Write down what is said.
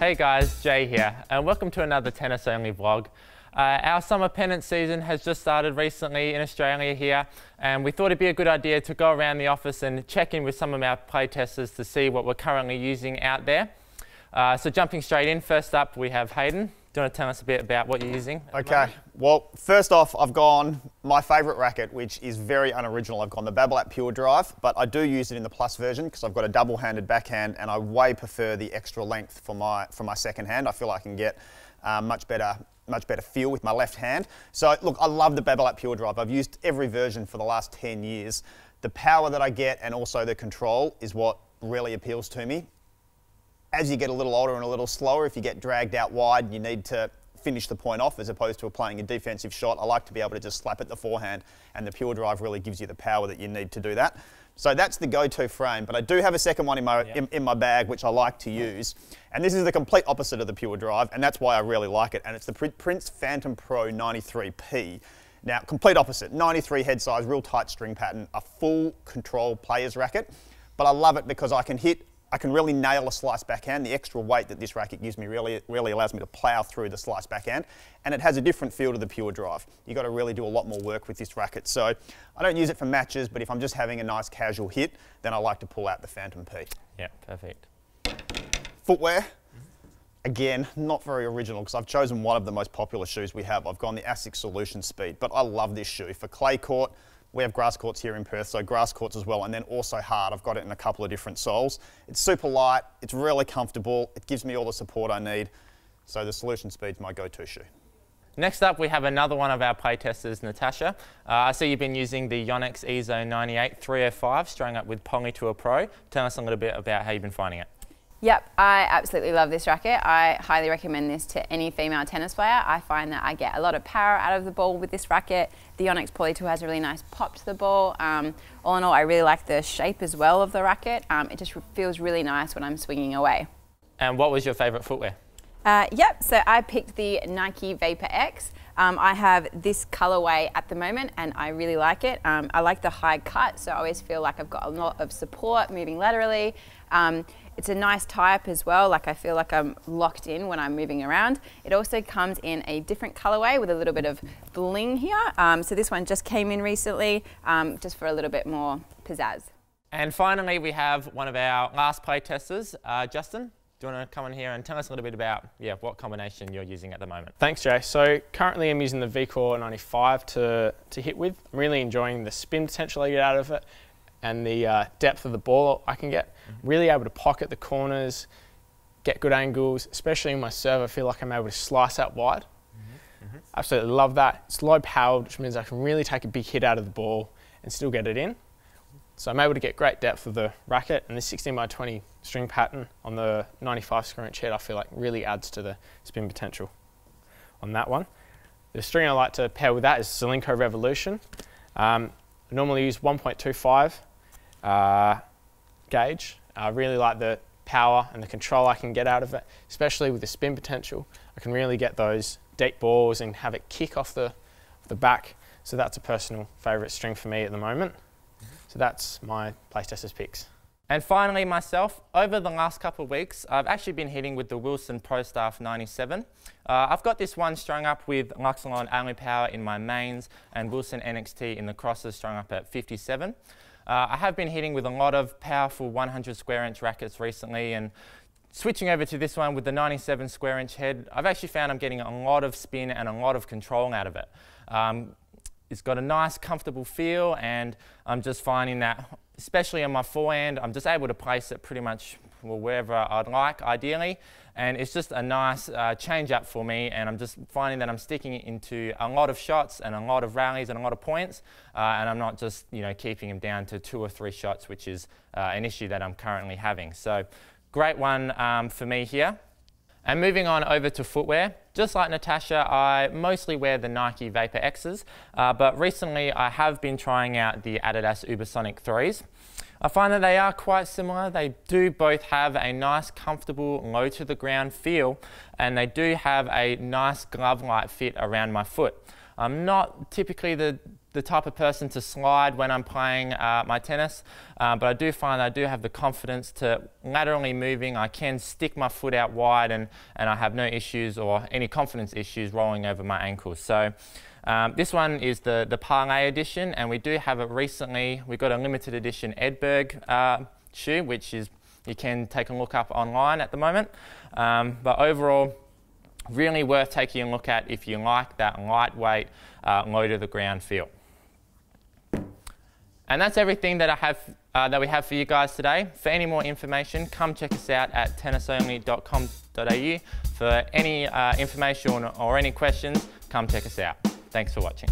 Hey guys, Jay here, and welcome to another Tennis Only vlog. Our summer pennant season has just started recently in Australia here, and we thought it'd be a good idea to go around the office and check in with some of our playtesters to see what we're currently using out there. So jumping straight in, first up we have Hayden. Do you want to tell us a bit about what you're using? Okay, well first off I've gone my favourite racket, which is very unoriginal. I've gone the Babolat Pure Drive, but I do use it in the plus version because I've got a double-handed backhand and I way prefer the extra length for my second hand. I feel I can get much better feel with my left hand. So look, I love the Babolat Pure Drive. I've used every version for the last 10 years. The power that I get and also the control is what really appeals to me. As you get a little older and a little slower, if you get dragged out wide, you need to finish the point off as opposed to applying a defensive shot. I like to be able to just slap at the forehand, and the Pure Drive really gives you the power that you need to do that. So that's the go-to frame, but I do have a second one in my bag which I like to use, and this is the complete opposite of the Pure Drive, and that's why I really like it, and it's the Prince Phantom Pro 93P. Now, complete opposite, 93 head size, real tight string pattern, a full control player's racket, but I love it because I can really nail a slice backhand. The extra weight that this racket gives me really allows me to plough through the slice backhand, and it has a different feel to the Pure Drive. You've got to really do a lot more work with this racket. So I don't use it for matches, but if I'm just having a nice casual hit, then I like to pull out the Phantom P. Yeah, perfect. Footwear. Again, not very original because I've chosen one of the most popular shoes we have. I've gone the Asics Solution Speed, but I love this shoe for clay court. We have grass courts here in Perth, so grass courts as well, and then also hard. I've got it in a couple of different soles. It's super light, it's really comfortable, it gives me all the support I need, so the Solution Speed's my go-to shoe. Next up, we have another one of our playtesters, Natasha. I see you've been using the Yonex EZONE 98 305, strung up with Poly Tour Pro. Tell us a little bit about how you've been finding it. Yep, I absolutely love this racket. I highly recommend this to any female tennis player. I find that I get a lot of power out of the ball with this racket. The Onyx Poly2 has a really nice pop to the ball. All in all, I really like the shape as well of the racket. It just feels really nice when I'm swinging away. And what was your favourite footwear? Yep, so I picked the Nike Vapor X. I have this colourway at the moment and I really like it. I like the high cut, so I always feel like I've got a lot of support moving laterally. It's a nice type as well, like I feel like I'm locked in when I'm moving around. It also comes in a different colourway with a little bit of bling here. So this one just came in recently, just for a little bit more pizzazz. And finally, we have one of our last playtesters, Justin. Do you want to come in here and tell us a little bit about what combination you're using at the moment? Thanks, Jay. So currently I'm using the V-Core 95 to hit with. I'm really enjoying the spin potential I get out of it and the depth of the ball I can get. Really able to pocket the corners, get good angles, especially in my serve. I feel like I'm able to slice out wide. Absolutely love that. It's low powered, which means I can really take a big hit out of the ball and still get it in. So I'm able to get great depth of the racket, and the 16x20 string pattern on the 95 screw inch head I feel like really adds to the spin potential on that one. The string I like to pair with that is Solinco Revolution. I normally use 1.25 gauge. I really like the power and the control I can get out of it, especially with the spin potential. I can really get those deep balls and have it kick off the back. So that's a personal favourite string for me at the moment. So that's my playtester's picks. And finally myself, over the last couple of weeks, I've actually been hitting with the Wilson Pro Staff 97. I've got this one strung up with Luxilon Alu Power in my mains and Wilson NXT in the crosses strung up at 57. I have been hitting with a lot of powerful 100 square inch rackets recently, and switching over to this one with the 97 square inch head, I've actually found I'm getting a lot of spin and a lot of control out of it. It's got a nice comfortable feel, and I'm just finding that, especially on my forehand, I'm just able to place it pretty much wherever I'd like, ideally, and it's just a nice change up for me, and I'm just finding that I'm sticking it into a lot of shots and a lot of rallies and a lot of points, and I'm not just keeping them down to 2 or 3 shots, which is an issue that I'm currently having. So great one for me here. And moving on over to footwear, just like Natasha, I mostly wear the Nike Vapor X's, but recently I have been trying out the Adidas Ubersonic 3s. I find that they are quite similar. They do both have a nice, comfortable, low to the ground feel, and they do have a nice glove-like fit around my foot. I'm not typically the type of person to slide when I'm playing my tennis, but I do find I do have the confidence to laterally moving. I can stick my foot out wide and I have no issues or any confidence issues rolling over my ankles. So this one is the Parlay edition, and we do have it recently. We got a limited edition Edberg shoe, which is, you can take a look up online at the moment, but overall really worth taking a look at if you like that lightweight low to the ground feel. And that's everything that I have that we have for you guys today. For any more information, come check us out at tennisonly.com.au. For any information or any questions, come check us out. Thanks for watching.